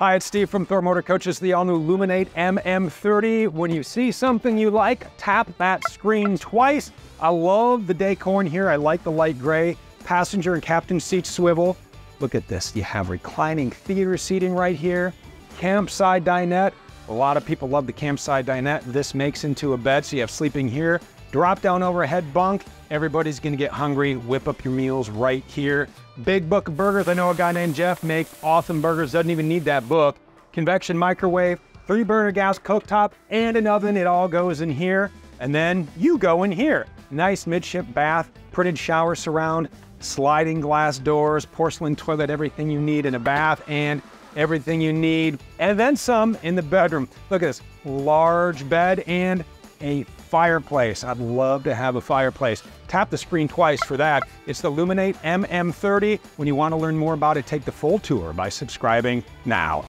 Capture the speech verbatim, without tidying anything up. Hi, it's Steve from Thor Motor Coaches, the all-new Luminate M M thirty. When you see something you like, tap that screen twice. I love the decor in here. I like the light gray. Passenger and captain seat swivel. Look at this. You have reclining theater seating right here. Campside dinette. A lot of people love the campside dinette. This makes into a bed, so you have sleeping here. Drop down overhead bunk. Everybody's gonna get hungry. Whip up your meals right here. Big book of burgers. I know a guy named Jeff makes awesome burgers. Doesn't even need that book. Convection microwave, three burner gas cooktop, and an oven. It all goes in here. And then you go in here. Nice midship bath, printed shower surround, sliding glass doors, porcelain toilet, everything you need in a bath, and everything you need, and then some in the bedroom. Look at this large bed and a fireplace. I'd love to have a fireplace. Tap the screen twice for that. It's the Luminate M M thirty. When you want to learn more about it, take the full tour by subscribing now.